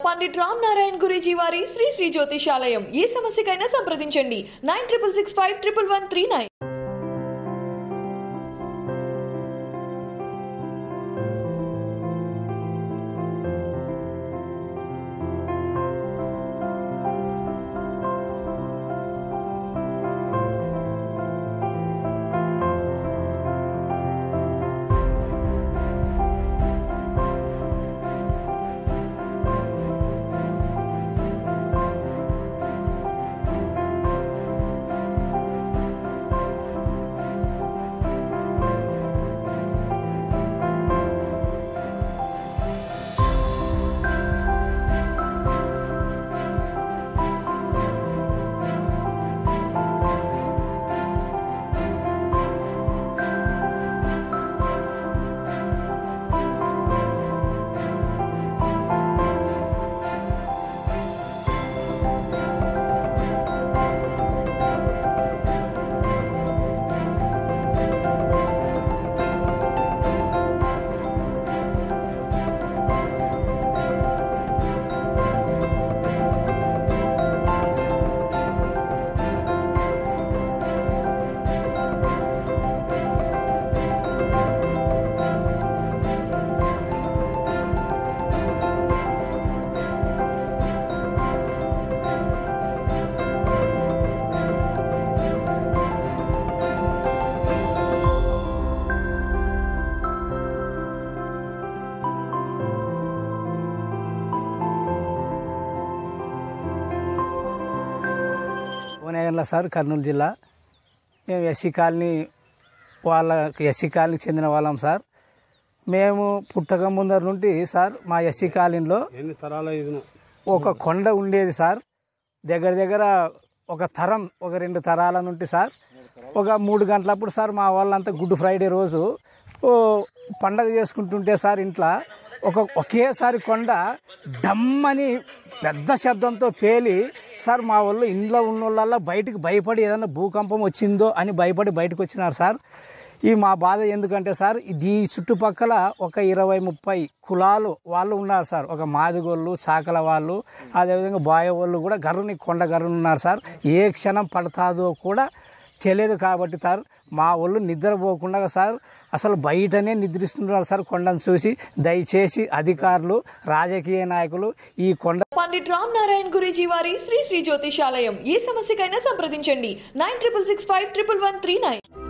Pandit Ram Narayan Guruji Vari Shri Jyoti Shalayam Easamasyak aina Sampradinchandi 96651139. Sir Kurnool జిల్లా మేము SC colony వాళ్ళ SC కాలనీకి చెందిన వాళ్ళం సార్. మేము పుట్టక ముందర నుండి సార్ మా ఎస్సీ కాలనీలో ఒక కొండ ఉండేది సార్. దగ్గర దగ్గర ఒక తరం ఒక 2 తరాల నుండి సార్ ఒక 3 గంటలప్పుడు సార్ మా వాళ్ళంతా గుడ్ ఫ్రైడే రోజు పండగ చేసుకుంటుంటే సార్ ఇంట్లో ఒకేసారి కొండ డమ్మని పెద్ద శబ్దంతో పేలి సార్ మా వాళ్ళు ఇంట్లో ఉన్నోళ్ళ బయటికి భయపడి ఏదైనా భూకంపం వచ్చిందో అని భయపడి బయటకు వచ్చినారు సార్. ఈ మా బాధ ఎందుకంటే సార్ ఈ చుట్టుపక్కల ఒక 20-30 కులాలు వాళ్ళు ఉన్నారు సార్. ఒక మాదిగోళ్ళు, సాకల వాళ్ళు, అదేవిధంగా బాయ వాళ్ళు కూడా గర్రుని కొండ గర్రుని ఉన్నారు సార్. ఏ క్షణం పడతాదో కూడా తెలియదు కాబట్టి సార్ మా వాళ్ళు నిద్రపోకుండా సార్ అసలు బయటనే నిద్రిస్తున్నారు సార్ కొండను చూసి. దయచేసి అధికారులు, రాజకీయ నాయకులు ఈ కొండ. పండిట్ రామ్ నారాయణ గురుజీ వారి శ్రీ శ్రీ జ్యోతిషాలయం ఈ సమస్యకైనా సంప్రదించండి 96651139.